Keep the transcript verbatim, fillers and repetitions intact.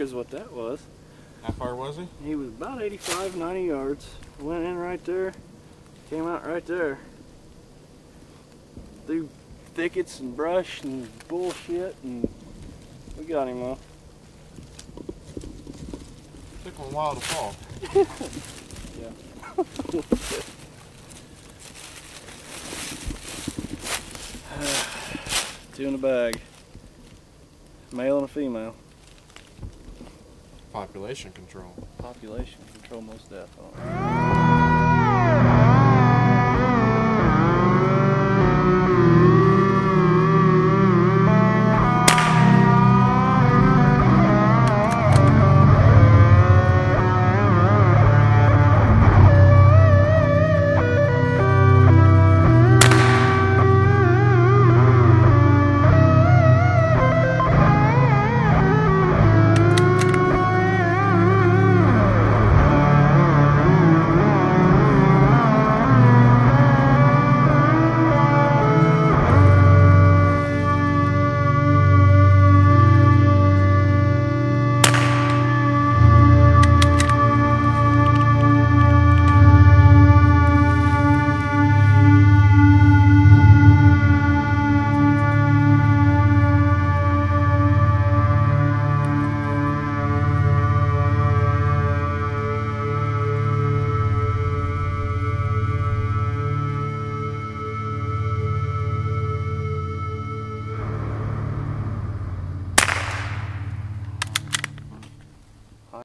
Is what that was. How far was he? He was about eighty-five, ninety yards. Went in right there, came out right there. Through thickets and brush and bullshit, and we got him off. Took him a while to fall. Yeah. Two in a bag. Male and a female. Population control. Population control, most definitely.